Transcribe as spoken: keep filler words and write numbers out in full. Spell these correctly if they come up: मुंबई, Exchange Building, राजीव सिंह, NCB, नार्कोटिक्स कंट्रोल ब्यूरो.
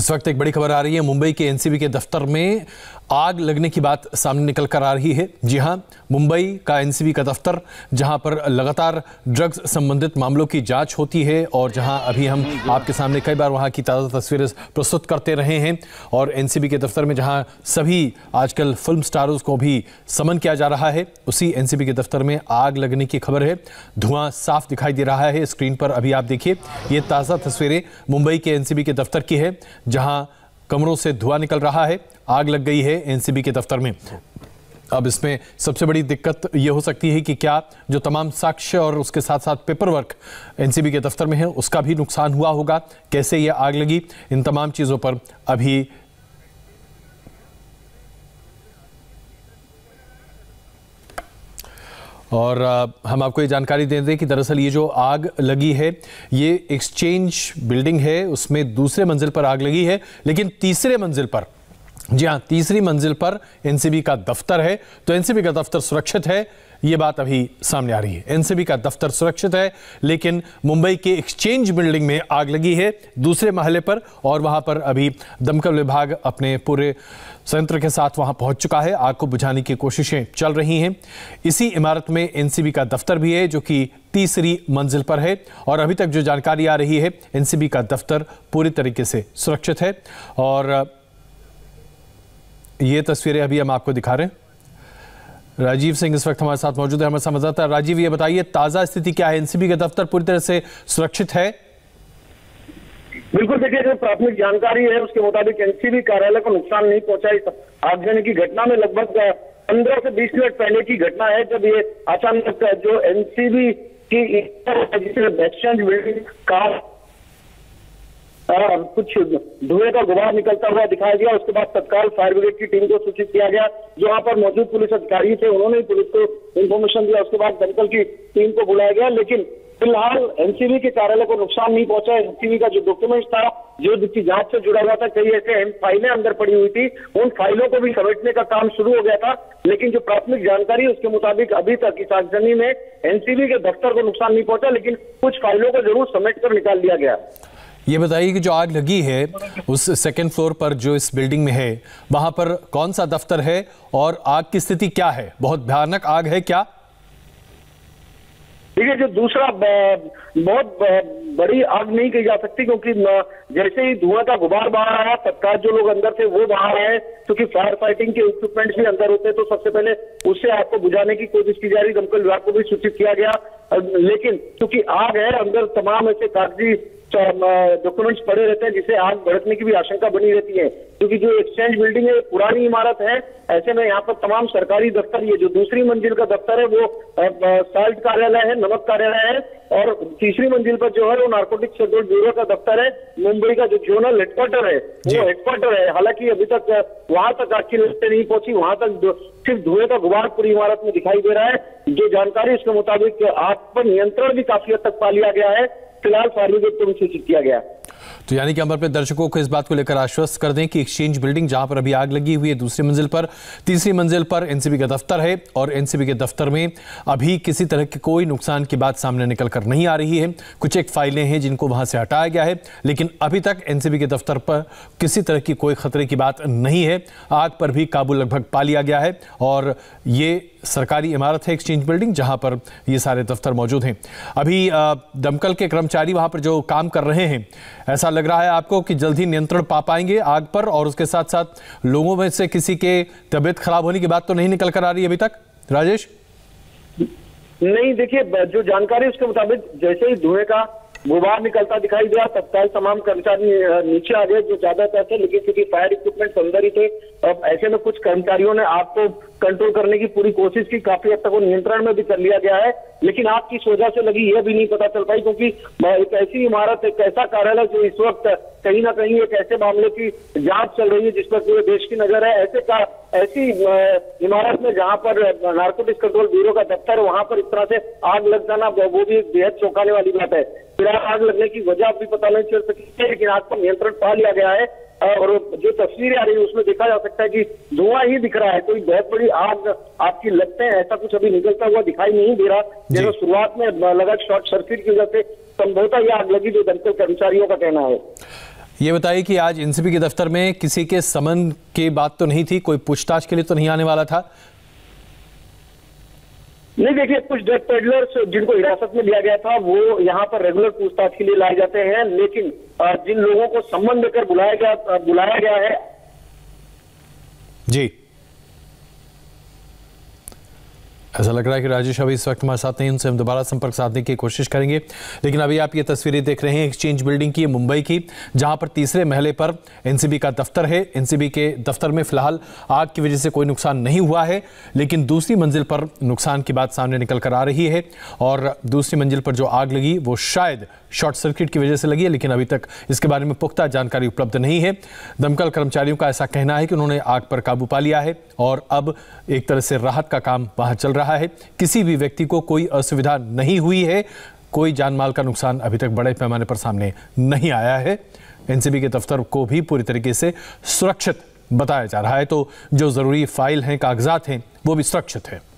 इस वक्त एक बड़ी खबर आ रही है। मुंबई के एनसीबी के दफ्तर में आग लगने की बात सामने निकल कर आ रही है। जी हां, मुंबई का एनसीबी का दफ्तर जहां पर लगातार ड्रग्स संबंधित मामलों की जांच होती है और जहां अभी हम आपके सामने कई बार वहां की ताज़ा तस्वीरें प्रस्तुत करते रहे हैं और एनसीबी के दफ्तर में जहां सभी आजकल फिल्म स्टारों को भी समन किया जा रहा है, उसी एनसीबी के दफ्तर में आग लगने की खबर है। धुआं साफ दिखाई दे रहा है। स्क्रीन पर अभी आप देखिए, ये ताज़ा तस्वीरें मुंबई के एनसीबी के दफ्तर की है जहां कमरों से धुआं निकल रहा है। आग लग गई है एनसीबी के दफ्तर में। अब इसमें सबसे बड़ी दिक्कत ये हो सकती है कि क्या जो तमाम साक्ष्य और उसके साथ साथ पेपर वर्क एनसीबी के दफ्तर में है उसका भी नुकसान हुआ होगा। कैसे ये आग लगी, इन तमाम चीज़ों पर अभी और हम आपको ये जानकारी दे दें कि दरअसल ये जो आग लगी है ये एक्सचेंज बिल्डिंग है, उसमें दूसरे मंजिल पर आग लगी है। लेकिन तीसरे मंजिल पर, जी हाँ, तीसरी मंजिल पर एनसीबी का दफ्तर है। तो एनसीबी का दफ्तर सुरक्षित है, ये बात अभी सामने आ रही है। एनसीबी का दफ्तर सुरक्षित है लेकिन मुंबई के एक्सचेंज बिल्डिंग में आग लगी है दूसरे महले पर और वहाँ पर अभी दमकल विभाग अपने पूरे संयंत्र के साथ वहाँ पहुँच चुका है। आग को बुझाने की कोशिशें चल रही हैं। इसी इमारत में एनसीबी का दफ्तर भी है जो कि तीसरी मंजिल पर है और अभी तक जो जानकारी आ रही है एनसीबी का दफ्तर पूरी तरीके से सुरक्षित है। और ये तस्वीरें अभी हम आपको दिखा रहे हैं। राजीव सिंह इस वक्त हमारे साथ मौजूद है, हमारे संवाददाता। राजीव, ये बताइए ताजा स्थिति क्या है? एनसीबी का दफ्तर पूरी तरह से सुरक्षित है? बिल्कुल, देखिए जो प्राथमिक जानकारी है उसके मुताबिक एनसीबी कार्यालय को नुकसान नहीं पहुंचा। इस आगजनी की घटना में लगभग पंद्रह से बीस मिनट पहले की घटना है जब ये अचानक जो एनसीबी की एक्सचेंज बिल्डिंग का आ, कुछ धुएं का गुबार निकलता हुआ दिखाया गया। उसके बाद तत्काल फायर ब्रिगेड की टीम को सूचित किया गया। जहां पर मौजूद पुलिस अधिकारी थे उन्होंने पुलिस को इन्फॉर्मेशन दिया। उसके बाद दमकल की टीम को बुलाया गया लेकिन फिलहाल एनसीबी के कार्यालय को नुकसान नहीं पहुंचा। एनसीबी का जो डॉक्यूमेंट था जो जिसकी जांच से जुड़ा हुआ था, कई ऐसे फाइलें अंदर पड़ी हुई थी, उन फाइलों को भी समेटने का काम शुरू हो गया था। लेकिन जो प्राथमिक जानकारी उसके मुताबिक अभी तक इस आगजनी में एनसीबी के दफ्तर को नुकसान नहीं पहुंचा लेकिन कुछ फाइलों को जरूर समेट कर निकाल दिया गया। ये बताइए कि जो आग लगी है उस सेकंड फ्लोर पर जो इस बिल्डिंग में है वहां पर कौन सा दफ्तर है और आग की स्थिति क्या है? बहुत भयानक आग है क्या? देखिए जो दूसरा बहुत बड़ी आग नहीं कही जा सकती क्योंकि जैसे ही धुआं का गुबार बाहर आया तत्काल जो लोग अंदर थे वो बाहर आए क्योंकि फायर फाइटिंग के इक्विपमेंट भी अंदर होते हैं तो सबसे पहले उससे आग को बुझाने की कोशिश की जा रही। दमकल विभाग को भी सूचित किया गया लेकिन क्योंकि आग है अंदर तमाम ऐसे कागजी डॉक्यूमेंट्स पड़े रहते हैं जिससे आग भड़कने की भी आशंका बनी रहती है क्योंकि जो एक्सचेंज बिल्डिंग है पुरानी इमारत है। ऐसे में यहाँ पर तमाम सरकारी दफ्तर, ये जो दूसरी मंजिल का दफ्तर है वो साल्ट कार्यालय है, नमक कार्यालय है और तीसरी मंजिल पर जो है वो नार्कोटिक्स कंट्रोल ब्यूरो का दफ्तर है। मुंबई का जो जोनल हेडक्वार्टर है वो हेडक्वार्टर है। हालांकि अभी तक वहां तक आग की लपटें नहीं पहुंची, वहां तक सिर्फ धुएं का गुबार पूरी इमारत में दिखाई दे रहा है। जो जानकारी उसके मुताबिक आग पर नियंत्रण भी काफी हद तक पा लिया गया है। फिलहाल फायर ब्रिगेड को सूचित किया गया। तो यानी कि हम अपने दर्शकों को इस बात को लेकर आश्वस्त कर दें कि एक्सचेंज बिल्डिंग जहां पर अभी आग लगी हुई है दूसरी मंजिल पर, तीसरी मंजिल पर एनसीबी का दफ्तर है और एनसीबी के दफ्तर में अभी किसी तरह की कोई नुकसान की बात सामने निकल कर नहीं आ रही है। कुछ एक फाइलें हैं जिनको वहां से हटाया गया है लेकिन अभी तक एनसीबी के दफ्तर पर किसी तरह की कोई खतरे की बात नहीं है। आग पर भी काबू लगभग पा लिया गया है और ये सरकारी इमारत है एक्सचेंज बिल्डिंग जहां पर ये सारे दफ्तर मौजूद हैं। अभी दमकल के कर्मचारी वहां पर जो काम कर रहे हैं, ऐसा लग रहा है आपको कि जल्द ही नियंत्रण पा पाएंगे आग पर और उसके साथ साथ लोगों में से किसी के तबीयत खराब होने की बात तो नहीं निकल कर आ रही अभी तक? राजेश, नहीं, देखिए जो जानकारी उसके मुताबिक जैसे ही धुएं का गुबार निकलता दिखाई दिया तत्काल तमाम कर्मचारी नीचे आ गए जो ज्यादा चाहते लेकिन क्योंकि फायर इक्विपमेंट अंदर ही थे। अब ऐसे में कुछ कर्मचारियों ने आग को कंट्रोल करने की पूरी कोशिश की, काफी हद तक वो नियंत्रण में भी कर लिया गया है लेकिन आग किस वजह से लगी यह भी नहीं पता चल पाई क्योंकि एक ऐसी इमारत, एक ऐसा कार्यालय जो इस वक्त कहीं ना कहीं एक ऐसे मामले की जांच चल रही है जिस पर पूरे देश की नजर है। ऐसे का ऐसी इमारत में जहां पर नार्कोटिक्स कंट्रोल ब्यूरो का दफ्तर है वहां पर इस तरह से आग लग जाना वो भी एक बेहद चौंकाने वाली बात है। फिलहाल आग लगने की वजह भी पता नहीं चल सकी है लेकिन आग पर नियंत्रण पा लिया गया है और जो तस्वीरें आ रही है उसमें देखा जा सकता है कि धुआं ही दिख रहा है, कोई बहुत बड़ी आग आपकी लगते हैं ऐसा कुछ अभी निकलता हुआ दिखाई नहीं दे रहा। जैसे शुरुआत में लगा शॉर्ट सर्किट की वजह से संभवतः यह आग लगी, जो दमकल कर्मचारियों का कहना है। ये बताइए कि आज एनसीबी के दफ्तर में किसी के समन की बात तो नहीं थी, कोई पूछताछ के लिए तो नहीं आने वाला था? नहीं, देखिए कुछ ड्रग पेडलर्स जिनको हिरासत में लिया गया था वो यहाँ पर रेगुलर पूछताछ के लिए लाए जाते हैं, लेकिन जिन लोगों को सम्मन देकर बुलाया गया बुलाया गया है। जी, ऐसा लग रहा है कि राजेश अभी इस वक्त हमारे साथ नहीं, उनसे हम दोबारा संपर्क साधने की कोशिश करेंगे। लेकिन अभी आप ये तस्वीरें देख रहे हैं एक्सचेंज बिल्डिंग की, मुंबई की, जहां पर तीसरे महले पर एनसीबी का दफ्तर है। एनसीबी के दफ्तर में फिलहाल आग की वजह से कोई नुकसान नहीं हुआ है, लेकिन दूसरी मंजिल पर नुकसान की बात सामने निकल कर आ रही है। और दूसरी मंजिल पर जो आग लगी वो शायद शॉर्ट सर्किट की वजह से लगी है, लेकिन अभी तक इसके बारे में पुख्ता जानकारी उपलब्ध नहीं है। दमकल कर्मचारियों का ऐसा कहना है कि उन्होंने आग पर काबू पा लिया है और अब एक तरह से राहत का काम वहां चल रहा है। किसी भी व्यक्ति को कोई असुविधा नहीं हुई है, कोई जानमाल का नुकसान अभी तक बड़े पैमाने पर सामने नहीं आया है। एनसीबी के दफ्तर को भी पूरी तरीके से सुरक्षित बताया जा रहा है, तो जो जरूरी फाइल हैं, कागजात हैं, वो भी सुरक्षित हैं।